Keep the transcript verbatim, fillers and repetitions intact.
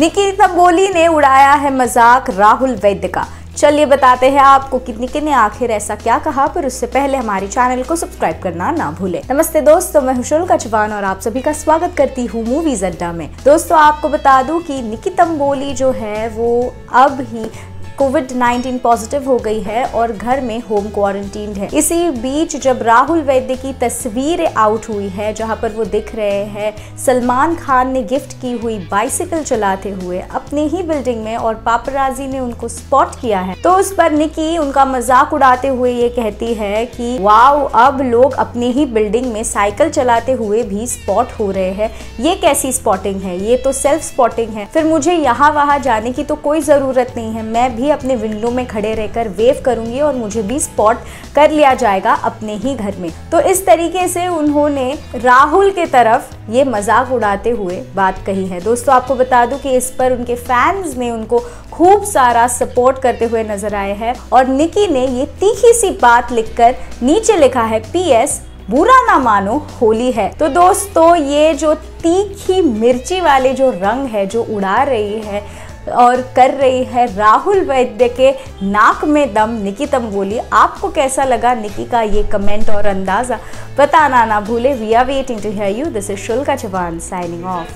निकी तंबोली ने उड़ाया है मजाक राहुल वैद्य का। चलिए बताते हैं आपको कि निकी ने आखिर ऐसा क्या कहा, पर उससे पहले हमारे चैनल को सब्सक्राइब करना ना भूलें। नमस्ते दोस्तों, मैं शुल्का चवान और आप सभी का स्वागत करती हूँ मूवीज अड्डा में। दोस्तों आपको बता दूं कि निकी तंबोली जो है वो अब ही कोविड नाइनटीन पॉजिटिव हो गई है और घर में होम क्वारंटीन है। इसी बीच जब राहुल वैद्य की तस्वीरें आउट हुई है जहां पर वो दिख रहे हैं सलमान खान ने गिफ्ट की हुई बाइसिकल चलाते हुए अपने ही बिल्डिंग में, और पापराजी ने उनको स्पॉट किया है, तो उस पर निकी उनका मजाक उड़ाते हुए ये कहती है कि वाव, अब लोग अपने ही बिल्डिंग में साइकिल चलाते हुए भी स्पॉट हो रहे हैं। ये कैसी स्पॉटिंग है? ये तो सेल्फ स्पॉटिंग है। फिर मुझे यहाँ वहाँ जाने की तो कोई ज़रूरत नहीं है, मैं अपने विंडो में खड़े रहकर वेव करूंगी और मुझे भी स्पॉट कर लिया जाएगा अपने ही घर में। तो इस तरीके से उन्होंने राहुल के तरफ ये मजाक उड़ाते हुए बात कही है। दोस्तों आपको बता दूं कि इस पर उनके फैंस ने उनको खूब सारा सपोर्ट करते हुए नजर आए हैं, और निकी ने ये तीखी सी बात लिखकर नीचे लिखा है पी एस बुरा ना मानो होली है। तो दोस्तों ये जो तीखी मिर्ची वाले जो रंग है जो उड़ा रही है और कर रही है राहुल वैद्य के नाक में दम निकी तंबोली, आपको कैसा लगा निकी का ये कमेंट और अंदाज़ा बताना ना भूले। We are waiting to hear you. This is शुल्का Chavan signing of.